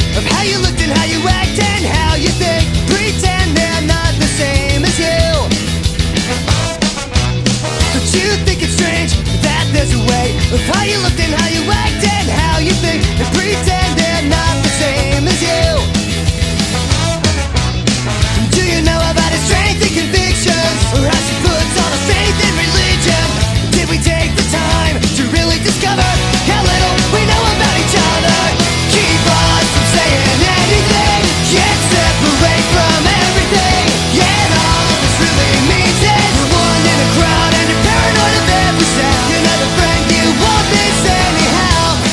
way of how you looked and how you act and how you think. Pretend they're not the same as you. Don't you think it's strange that there's a way of how you looked and how you act and how you think, and pretend they're not the same as you? Do you know about his strength and convictions, or how she puts all her faith in religion? Did we take the time to really discover how little we know about each other? Keep us from saying anything, yet separate from everything. Yet all this really means is we're one in a crowd, and you're paranoid of every sound. You're not a friend, you want this anyhow.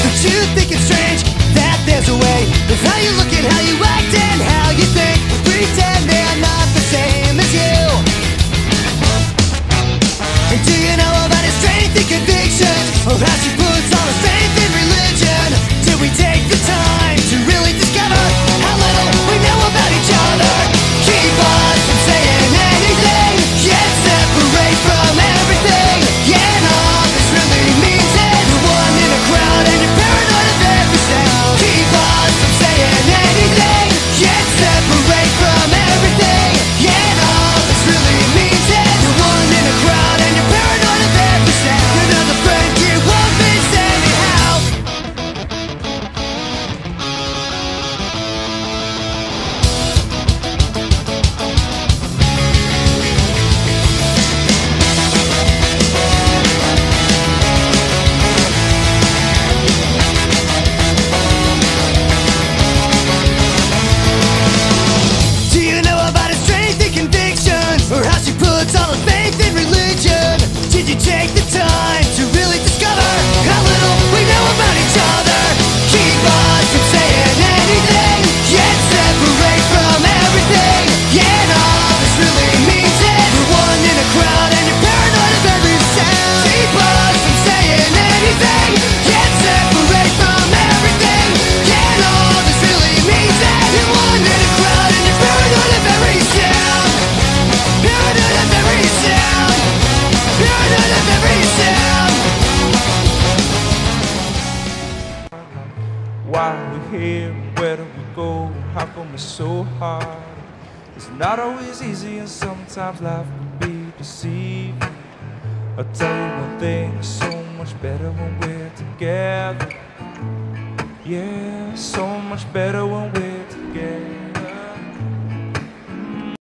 Don't you think it's strange that there's a way of how you look and how you act and how you think? Pretend they're not the same as you. And do you know about his strength and conviction, or how she puts all her faith in religion? Did we take the time to really discover how little we know about each other? Keep us from saying anything, yet separate from everything. Yet all this really means is you're one in a crowd, and you're paranoid of every sound. Keep us from saying anything, yet separate from everything. Yet all this really means is you're one in a crowd, and you're paranoid of every sound. You're not the friend you want this anyhow. Do you know about his strength and conviction, or how she puts all her faith in religion? Did you take the time to really discover how little we know about each other? Keep us from saying anything, yet separate from everything. Yet all this really means is you're one in a crowd, and you're paranoid of every sound. Keep us from saying anything, yet separate from everything. Yet all this really means is you're one in a crowd, and you're paranoid of every sound. Paranoid of every sound. Paranoid of every sound. Why are we here? Where do we go? How come it's so hard? It's not always easy, and sometimes life can be deceiving. I'll tell you one thing, it's so much better when we're together. Yeah, so much better when we're together.